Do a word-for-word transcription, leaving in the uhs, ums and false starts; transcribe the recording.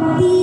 पति।